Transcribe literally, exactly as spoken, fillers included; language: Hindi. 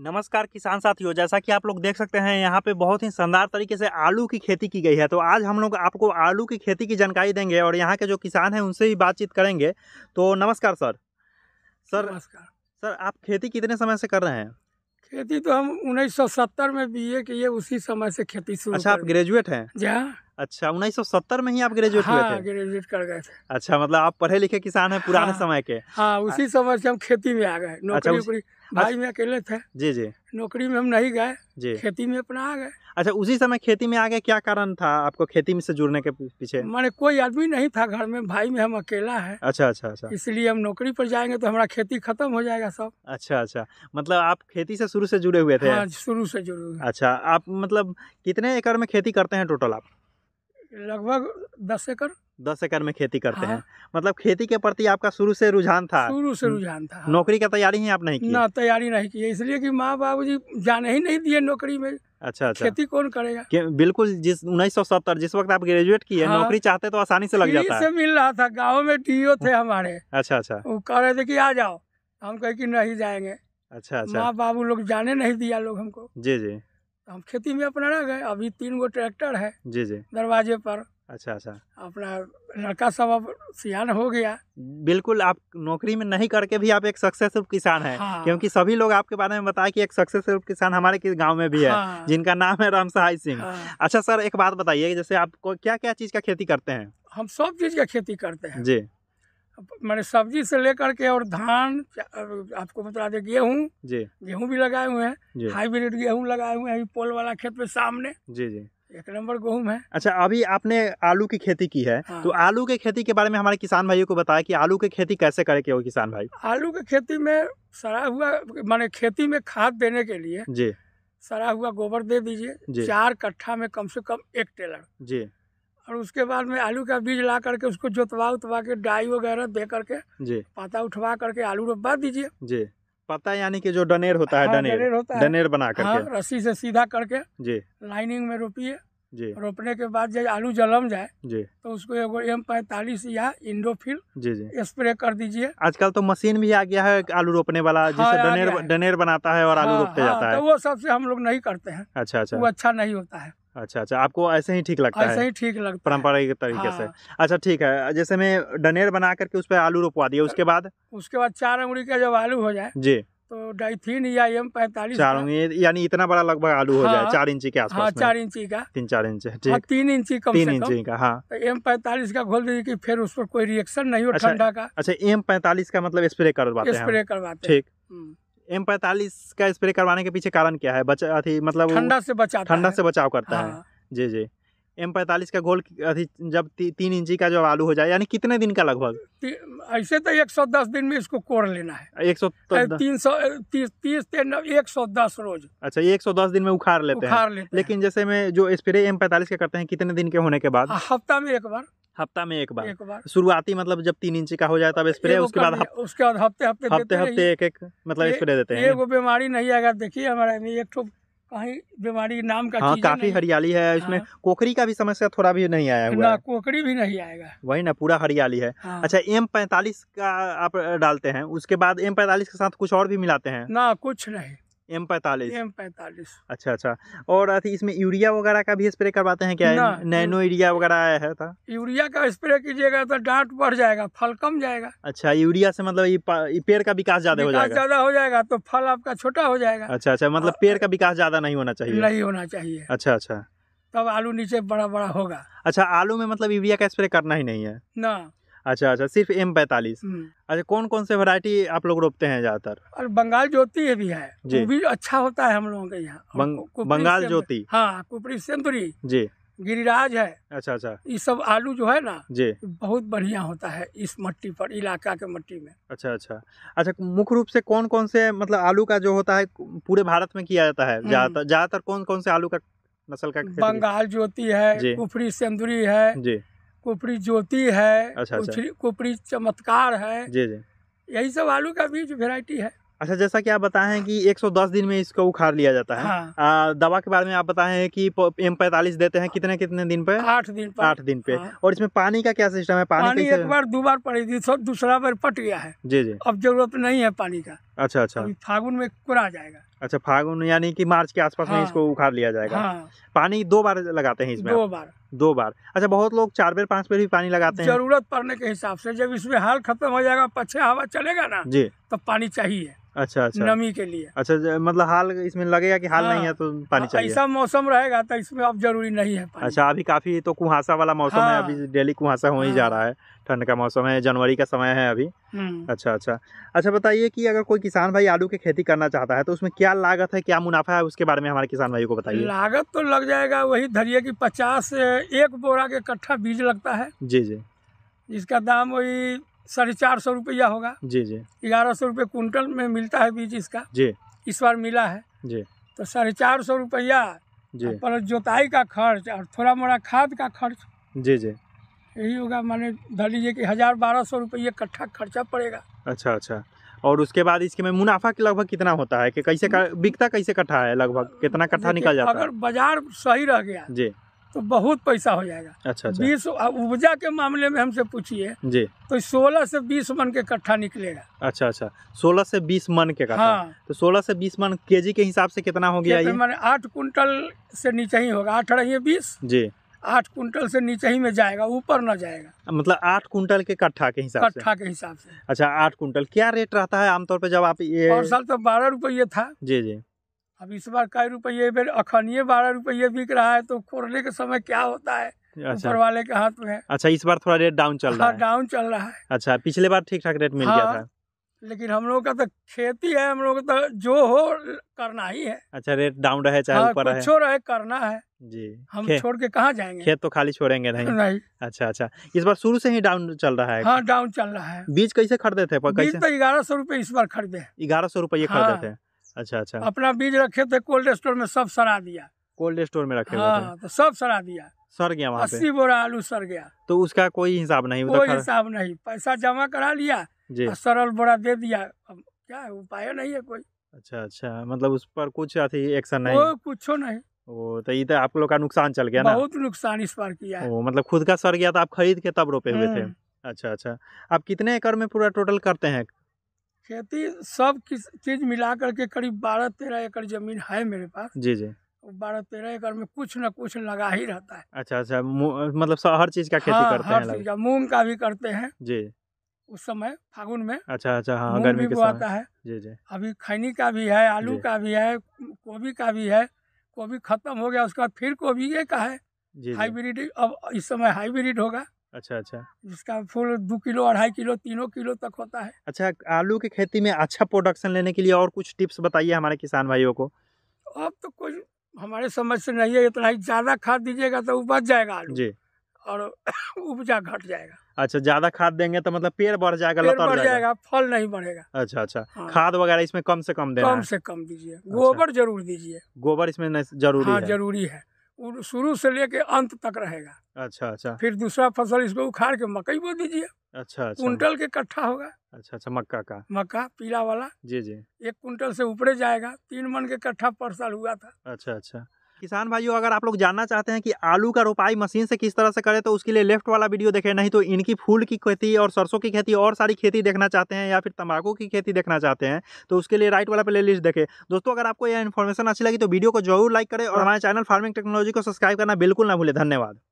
नमस्कार किसान साथियों, जैसा कि आप लोग देख सकते हैं यहाँ पे बहुत ही शानदार तरीके से आलू की खेती की गई है। तो आज हम लोग आपको आलू की खेती की जानकारी देंगे और यहाँ के जो किसान हैं उनसे भी बातचीत करेंगे। तो नमस्कार सर। सर नमस्कार सर, आप खेती कितने समय से कर रहे हैं? खेती तो हम उन्नीस सौ सत्तर में बी ए किए, उसी समय से खेती शुरू। अच्छा, आप ग्रेजुएट हैं? जी हाँ। अच्छा, उन्नीस सौ सत्तर में ही आप ग्रेजुएट हुए थे? ग्रेजुएट कर गए थे। अच्छा, मतलब आप पढ़े लिखे किसान हैं पुराने समय के? हाँ, उसी समय से हम खेती में आ गए। नौकरी भाई में अकेले थे। जी जी। नौकरी में हम नहीं गए जी, खेती में अपना आ गए। अच्छा, उसी समय खेती में आ गए, क्या कारण था आपको खेती में से जुड़ने के पीछे? माने कोई आदमी नहीं था घर में, भाई में हम अकेला है। अच्छा अच्छा अच्छा, इसलिए हम नौकरी पर जाएंगे तो हमारा खेती खत्म हो जाएगा सब। अच्छा अच्छा, मतलब आप खेती से शुरू से जुड़े हुए थे? हाँ, शुरू से जुड़े हुए। अच्छा, आप मतलब कितने एकड़ में खेती करते हैं टोटल? आप लगभग दस एकड़ दस एकड़ में खेती करते हाँ। हैं, मतलब खेती के प्रति आपका शुरू से रुझान था? शुरू से रुझान था। नौकरी का तैयारी ही आप नहीं की? ना, तैयारी नहीं की, इसलिए कि माँ बाबूजी जाने ही नहीं दिए नौकरी में। अच्छा अच्छा, खेती कौन करेगा? बिल्कुल, जिस उन्नीस सौ सत्तर जिस वक्त आप ग्रेजुएट किए हाँ। नौकरी चाहते तो आसानी से लग जाता है। मिल रहा था, गाँव में डीओ थे हमारे। अच्छा अच्छा, वो कह रहे थे की आ जाओ, हम कहे की नहीं जाएंगे। अच्छा अच्छा, माँ बाबू लोग जाने नहीं दिया लोग हमको। जी जी, हम खेती में अपना रह गए। अभी तीन गो ट्रैक्टर है जी जी दरवाजे पर। अच्छा अच्छा, अपना लड़का सब अब सियान हो गया। बिल्कुल, आप नौकरी में नहीं करके भी आप एक सक्सेसफुल किसान हैं हाँ। क्योंकि सभी लोग आपके बारे में बताए कि एक सक्सेसफुल किसान हमारे किस गांव में भी है हाँ। जिनका नाम है रामसहाय सिंह हाँ। अच्छा सर, एक बात बताइए, जैसे आपको क्या क्या चीज का खेती करते हैं? हम सब चीज का खेती करते हैं जी, मैंने सब्जी से लेकर के और धान, आपको बता दें गेहूँ, गेहूँ भी लगाए हुए हैं, हाईब्रिड गेहूँ लगाए हुए हैं पोल वाला खेत में सामने। जी जी, एक नंबर गेहूँ है। अच्छा, अभी आपने आलू की खेती की है हाँ। तो आलू के खेती के बारे में हमारे किसान भाइयों को बताया कि आलू की खेती कैसे करे के वो किसान भाई? आलू के खेती में सड़ा हुआ, माने खेती में खाद देने के लिए जी सड़ा हुआ गोबर दे दीजिए चार कट्ठा में कम से कम एक टेलर जी, और उसके बाद में आलू का बीज ला करके उसको जोतवा उतवा के डाई वगैरह दे करके जी पता उठवा करके आलू रोपा दीजिए जी। पता यानी कि जो डनेर होता है? हाँ, डनेर, डनेर होता है, डनेर बना करके हाँ, रस्सी से सीधा करके जी लाइनिंग में रोपिए जी। रोपने के बाद जब आलू जलम जाए जी तो उसको एगो एम पैंतालीस या इंडोफिल जी जी स्प्रे कर दीजिए। आजकल तो मशीन भी आ गया है आलू रोपने वाला, जिससे डनेर डनेर बनाता है और आलू रोपते जाता है। वो सबसे हम लोग नहीं करते हैं। अच्छा अच्छा, वो अच्छा नहीं होता है। अच्छा अच्छा, आपको ऐसे ही ठीक लगता है? ऐसे ही ठीक लगता है, पारंपरिक तरीके हाँ। से। अच्छा ठीक है, जैसे मैं डनेर बना करके उस पर आलू रोपवा दिया, उसके बाद उसके बाद चार अंगुड़ी का जब आलू हो जाए जी तो डाइथीन या एम पैंतालीस, चार अंगुड़ी यानी इतना बड़ा लगभग आलू हाँ। हो जाए, चार इंची के आसपास हाँ, चार इंची का, तीन चार इंच हाँ, तीन इंची कम तीन इंची का हाँ, एम पैंतालीस का घोल दीजिए कि फिर उस पर कोई रिएक्शन नहीं हो ठंडा का। अच्छा, एम पैंतालीस का मतलब स्प्रे करवाते हैं? स्प्रे करवाते हैं ठीक। एम पैंतालीस का स्प्रे करवाने के पीछे कारण क्या है? बचा थी, मतलब ठंडा से बचाव, ठंडा से बचाव करता हाँ। है जी जी। एम पैंतालीस का गोल जब ती, तीन इंची का जब आलू हो जाए, यानी कितने दिन का लगभग? ऐसे तो एक सौ दस दिन में इसको कोड़ लेना है। एक सौ तीन सौ तीस तीस एक सौ दस रोज। अच्छा, एक सौ दस दिन में उखाड़ लेते उखाड़ हैं लेते लेकिन हैं। जैसे में जो स्प्रे एम पैंतालीस का करते हैं कितने दिन के होने के बाद? हफ्ता में एक बार। हफ्ता में एक बार, एक बार। शुरुआती मतलब जब तीन इंची का हो जाए तब स्प्रे, उसके बाद हफ... उसके बाद हफ्ते हफ्ते हफ्ते हफ्ते एक एक मतलब स्प्रे देते हैं। ये बीमारी नहीं आएगा, देखिए हमारे में एक तो कहीं बीमारी नाम का हाँ, काफी हरियाली है इसमें हाँ। कोकरी का भी समस्या थोड़ा भी नहीं आया हुआ? ना, कोकरी भी नहीं आएगा, वही ना, पूरा हरियाली है हाँ। अच्छा, एम पैंतालीस का आप डालते हैं, उसके बाद एम पैंतालीस के साथ कुछ और भी मिलाते हैं? ना, कुछ नहीं, एम पैंतालीस एम पैंतालीस अच्छा अच्छा, और इसमें यूरिया वगैरह का भी स्प्रे करवाते हैं क्या? नैनो यूरिया वगैरह आया है था? यूरिया का स्प्रे कीजिएगा तो डांट बढ़ जाएगा, फल कम जाएगा। अच्छा, यूरिया से मतलब ये पेड़ का विकास ज्यादा हो जाएगा? ज्यादा हो जाएगा तो फल आपका छोटा हो जाएगा। अच्छा अच्छा, मतलब पेड़ का विकास ज्यादा नहीं होना चाहिए? नहीं होना चाहिए। अच्छा अच्छा, तब आलू नीचे बड़ा बड़ा होगा। अच्छा, आलू में मतलब यूरिया का स्प्रे करना ही नहीं है ना? अच्छा अच्छा, सिर्फ एम पैंतालीस। अच्छा, कौन कौन से वैरायटी आप लोग रोपते हैं ज्यादातर? और बंगाल ज्योति है भी है जी, वो भी अच्छा होता है हम लोगों के यहाँ। बंग, बंगाल ज्योति हाँ, कुपरी सेंतुरी जी, गिरिराज है। अच्छा अच्छा, ये सब आलू जो है ना जी बहुत बढ़िया होता है इस मट्टी पर, इलाका के मट्टी में। अच्छा अच्छा अच्छा, मुख्य रूप से कौन कौन से मतलब आलू का जो होता है पूरे भारत में किया जाता है ज्यादातर, ज्यादातर कौन कौन से आलू का नस्ल का? बंगाल ज्योति है, कुपरी सेंतुरी है जी, कुपरी ज्योति है अच्छा, अच्छा। कुपरी चमत्कार है जी जी, यही सब आलू का बीज वेराइटी है। अच्छा, जैसा कि आप बताएं कि एक सौ दस दिन में इसको उखाड़ लिया जाता है हाँ। आ, दवा के बारे में आप बताएं कि एम पैंतालीस देते हैं कितने कितने दिन पे? आठ दिन पर। आठ दिन पे हाँ। और इसमें पानी का क्या सिस्टम है? पानी, पानी एक बार दो बार पड़ी, दूसरा बार पट गया है जी जी, अब जरूरत नहीं है पानी का। अच्छा अच्छा, फागुन में कोरा जाएगा। अच्छा, फागुन यानी कि मार्च के आसपास हाँ, में इसको उखाड़ लिया जाएगा। हाँ, पानी दो बार लगाते हैं इसमें? दो बार। दो बार अच्छा, बहुत लोग चार बार पांच बार भी पानी लगाते हैं। जरूरत पड़ने के हिसाब से, जब इसमें हाल खत्म हो जाएगा, पछे हवा चलेगा ना जी, तब पानी चाहिए। अच्छा अच्छा, नमी के लिए। अच्छा, मतलब हाल इसमें लगेगा कि हाल हाँ, नहीं है तो पानी चाहिए। ऐसा मौसम रहेगा तो इसमें अब जरूरी नहीं है पानी। अच्छा, अभी काफी तो कुहासा वाला मौसम हाँ, है, अभी डेली कुहासा हो ही हाँ, जा रहा है, ठंड का मौसम है, जनवरी का समय है अभी। अच्छा अच्छा अच्छा बताइए कि अगर कोई किसान भाई आलू की खेती करना चाहता है तो उसमें क्या लागत है, क्या मुनाफा है, उसके बारे में हमारे किसान भाई को बताइए। लागत तो लग जाएगा वही धरिए की पचास एक बोरा के कट्ठा बीज लगता है जी जी, जिसका दाम वही साढ़े चार सौ रुपया होगा जी जी। ग्यारह सौ रुपये कुंटल में मिलता है बीज इसका जी, इस बार मिला है जी। तो साढ़े चार सौ रुपया जी, पर जोताई का खर्च और थोड़ा मोड़ा खाद का खर्च जी जी, यही होगा, माने धर लीजिए कि हजार बारह सौ रुपये कट्ठा खर्चा पड़ेगा। अच्छा अच्छा, और उसके बाद इसके में मुनाफा के लगभग कितना होता है कि कैसे कर, बिकता कैसे कट्ठा है, लगभग कितना कट्ठा निकल जाता है? अगर बाजार सही रह गया जी तो बहुत पैसा हो जाएगा। अच्छा अच्छा, बीस उपजा के मामले में हमसे पूछिए जी तो सोलह से बीस मन के कट्ठा निकलेगा। अच्छा अच्छा, सोलह से बीस मन के कट्ठा हाँ, तो सोलह से बीस मन केजी के हिसाब से कितना हो गया ये? मैंने आठ कुंटल से नीचे ही होगा, आठ रही बीस जी, आठ कुंटल से नीचे ही में जाएगा, ऊपर ना जाएगा। मतलब आठ कुंटल के कट्ठा के हिसाब से? कट्ठा के हिसाब से। अच्छा, आठ कुंटल क्या रेट रहता है आमतौर पर? जब आप ये और साल तो बारह रुपये था जी जी, अब इस बार कई रुपये, अखनिये बारह रुपये बिक रहा है, तो खोलने के समय क्या होता है ऊपर अच्छा, वाले के हाथ में। अच्छा, इस बार थोड़ा रेट डाउन चल रहा है? डाउन चल रहा है। अच्छा, पिछले बार ठीक ठाक रेट मिल हाँ, गया था। लेकिन हम लोग का तो खेती है, हम लोग का तो जो हो करना ही है। अच्छा, रेट डाउन रहे चाहे ऊपर हाँ, रहे, रहे करना है जी, हम छोड़ के कहाँ जाएंगे, खेत तो खाली छोड़ेंगे नहीं नहीं। अच्छा अच्छा, इस बार शुरू से ही डाउन चल रहा है? हाँ, डाउन चल रहा है। बीज कैसे खरीदे थे? बीज तो ग्यारह सौ रुपये इस बार खरीदे, ग्यारह सौ रुपये खरीदे थे। अच्छा अच्छा, अपना बीज रखे थे कोल्ड स्टोर में, सब सड़ा दिया। कोल्ड स्टोर में रखे हाँ, तो सब सड़ा दिया, सड़ गया वहाँ पे। अस्सी बोरा आलू सड़ गया, तो उसका कोई हिसाब नहीं? कोई हिसाब नहीं, पैसा जमा करा लिया, सरल बोरा दे दिया, अब क्या उपाय नहीं है कोई। अच्छा अच्छा, मतलब उस पर कुछ एक्शन नहीं, कुछ नहीं। ओ, तो ये तो आप लोग का नुकसान चल गया ना? बहुत नुकसान इस बार किया। मतलब खुद का सड़ गया तो आप खरीद के तब रोपे हुए थे? अच्छा अच्छा, आप कितने एकड़ में पूरा टोटल करते हैं खेती? सब किस चीज मिला करके करीब बारह तेरह एकड़ जमीन है मेरे पास जी जी। बारह तेरह एकड़ में कुछ न कुछ लगा ही रहता है। अच्छा अच्छा, मतलब हर चीज का खेती हाँ, करते हर हैं? मूंग का भी करते हैं जी, उस समय फागुन में। अच्छा अच्छा हाँ, गर्मी भी बोआता है जी जी। अभी खैनी का भी है, आलू का भी है, गोभी का भी है। गोभी खत्म हो गया, उसका फिर गोभी का है हाईब्रिड, अब इस समय हाईब्रिड होगा। अच्छा अच्छा, जिसका फूल दो किलो अढ़ाई किलो तीनों किलो तक होता है। अच्छा, आलू की खेती में अच्छा प्रोडक्शन लेने के लिए और कुछ टिप्स बताइए हमारे किसान भाइयों को। अब तो कुछ हमारे समझ से नहीं है, इतना ही ज्यादा खाद दीजिएगा तो उपज जाएगा आलू जी, और उपजा घट जाएगा। अच्छा, ज्यादा खाद देंगे तो मतलब पेड़ बढ़ जाएगा, पेड़ बढ़ जाएगा, फल नहीं बढ़ेगा। अच्छा अच्छा हाँ। खाद वगैरह इसमें कम से कम देना? कम से कम दीजिए। गोबर जरूर दीजिए, गोबर इसमें जरूरी जरूरी है, शुरू से लेके अंत तक रहेगा। अच्छा अच्छा, फिर दूसरा फसल इसको उखाड़ के मकई बो दीजिए। अच्छा अच्छा, कुंटल के कट्ठा होगा। अच्छा अच्छा, मक्का का? मक्का पीला वाला जी जी, एक कुंटल से ऊपरे जाएगा, तीन मन के कट्ठा पर साल हुआ था। अच्छा अच्छा, किसान भाइयों अगर आप लोग जानना चाहते हैं कि आलू का रोपाई मशीन से किस तरह से करें तो उसके लिए लेफ्ट वाला वीडियो देखें, नहीं तो इनकी फूल की खेती और सरसों की खेती और सारी खेती देखना चाहते हैं या फिर तंबाकू की खेती देखना चाहते हैं तो उसके लिए राइट वाला प्ले लिस्ट देखें। दोस्तों, अगर आपको यह इन्फॉर्मेशन अच्छी लगी तो वीडियो को जरूर लाइक करें और हमारे चैनल फार्मिंग टेक्नोलॉजी को सब्सक्राइब करना बिल्कुल ना भूलें। धन्यवाद।